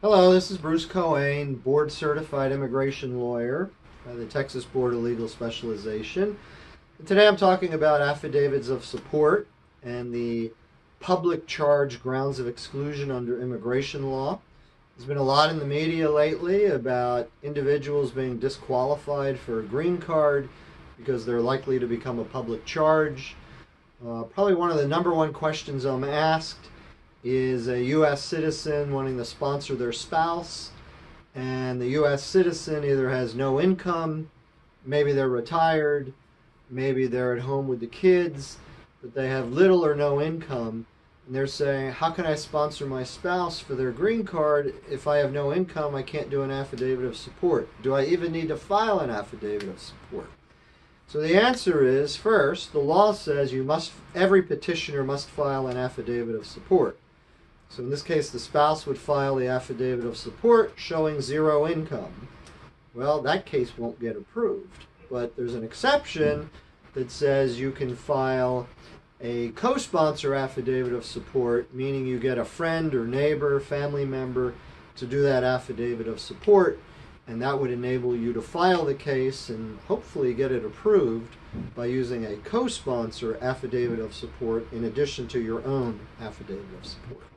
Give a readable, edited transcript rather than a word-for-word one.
Hello, this is Bruce Coane, board-certified immigration lawyer by the Texas Board of Legal Specialization. And today I'm talking about affidavits of support and the public charge grounds of exclusion under immigration law. There's been a lot in the media lately about individuals being disqualified for a green card because they're likely to become a public charge. Probably one of the number one questions I'm asked is a U.S. citizen wanting to sponsor their spouse, and the U.S. citizen either has no income, maybe they're retired, maybe they're at home with the kids, but they have little or no income, and they're saying, how can I sponsor my spouse for their green card if I have no income? I can't do an affidavit of support. Do I even need to file an affidavit of support? So the answer is, first, the law says every petitioner must file an affidavit of support. So in this case, the spouse would file the affidavit of support showing zero income. Well, that case won't get approved. But there's an exception that says you can file a co-sponsor affidavit of support, meaning you get a friend or neighbor, family member to do that affidavit of support, and that would enable you to file the case and hopefully get it approved by using a co-sponsor affidavit of support in addition to your own affidavit of support.